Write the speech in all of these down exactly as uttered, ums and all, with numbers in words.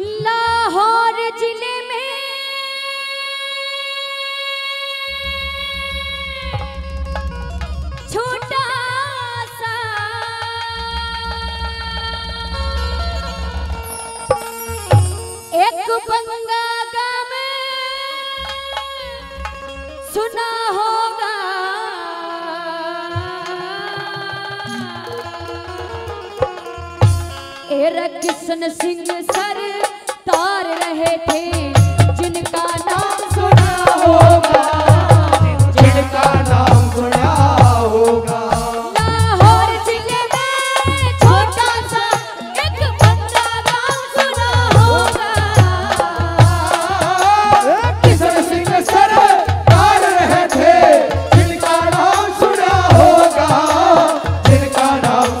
लाहौर जिले में छोटा सा एक बंगा गाँव सुना होगा, एरकिशन सिंह सर तार रहे थे, जिनका नाम सुना होगा, जिनका नाम सुना होगा। लाहौर जिले में छोटा सा एक बंदा नाम सुना होगा, एरकिशन सिंह सर तार रहे थे, जिनका नाम सुना होगा, जिनका नाम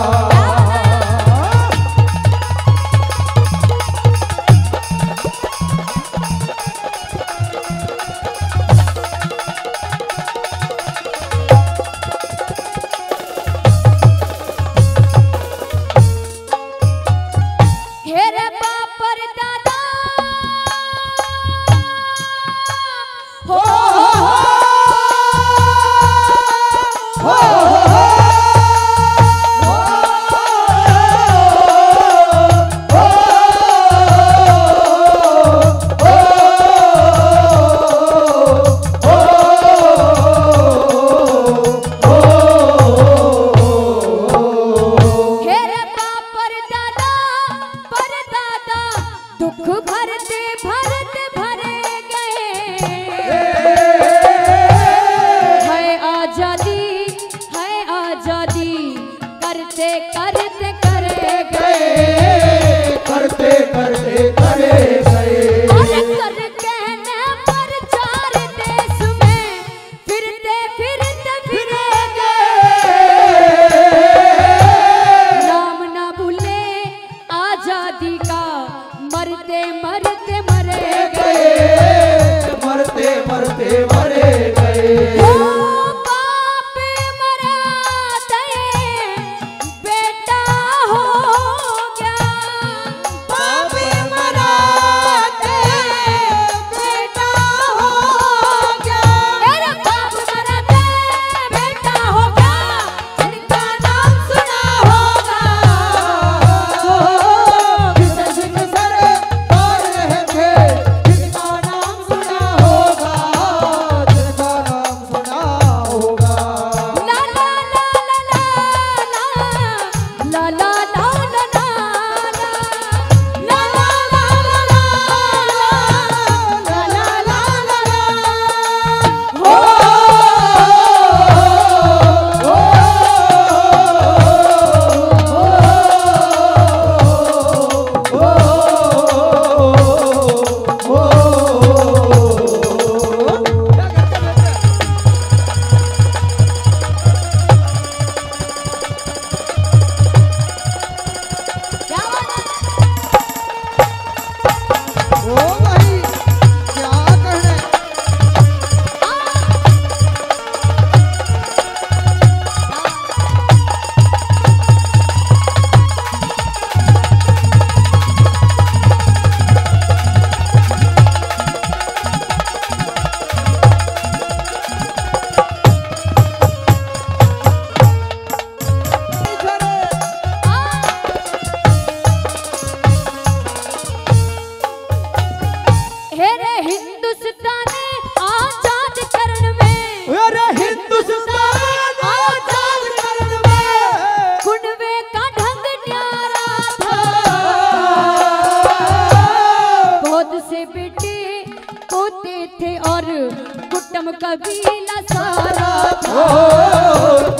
कबीला सारा था,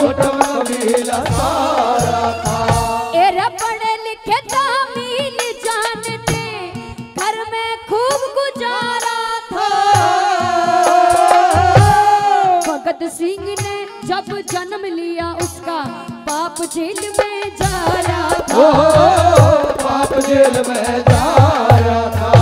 कुटुंब कबीला सारा था। एरा पढ़े लिखे दामिल जानते, घर में खूब गुजारा था। भगत सिंह ने जब जन्म लिया, उसका बाप जेल में जा रहा था, बाप जेल में जा रहा था।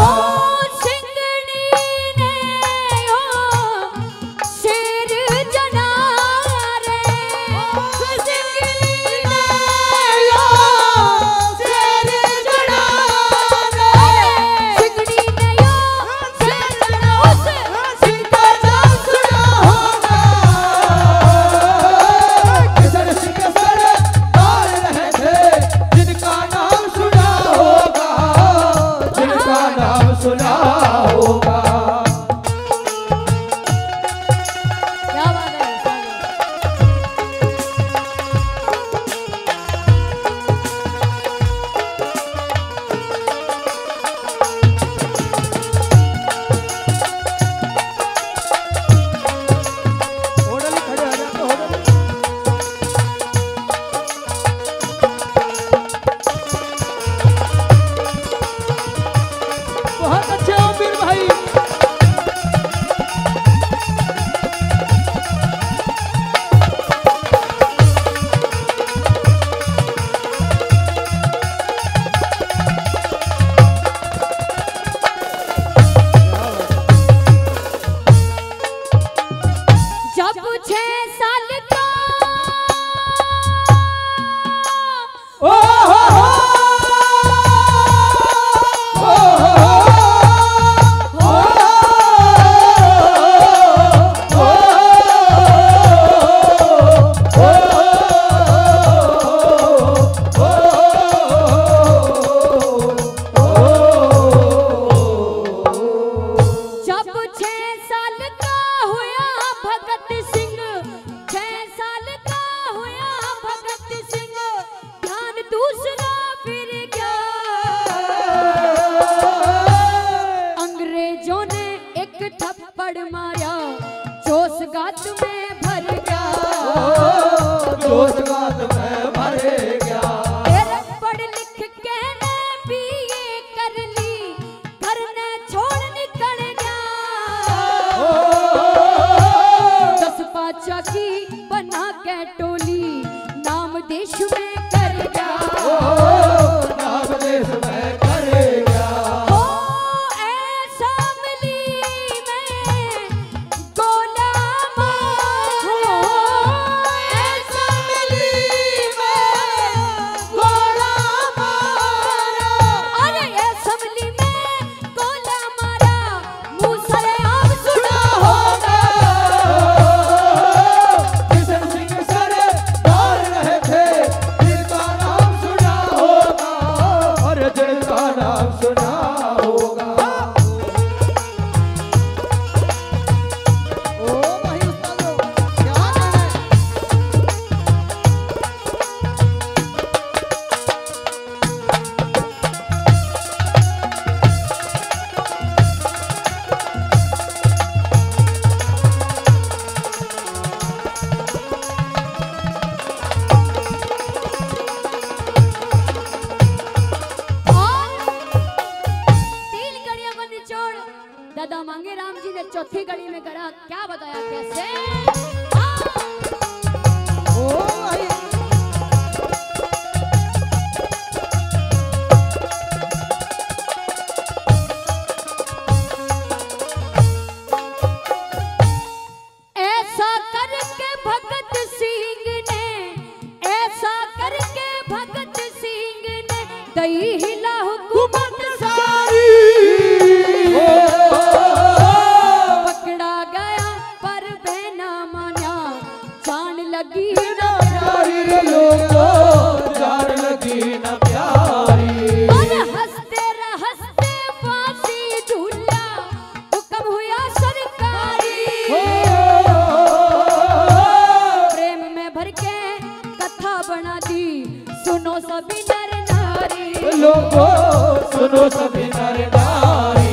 पकड़ माया, जोश गात में भर गया, जोश गात में भर गया। तेरे पढ़ लिख के ने भी ये कर ली, घर ने छोड़ निकल गया। दस पाचा की बना के टोली, नाम देश में कर गया। चौथी गली में गड़ा क्या बताया कैसे? सुनो सभी नर नारी, लोगों सुनो सभी नर नारी।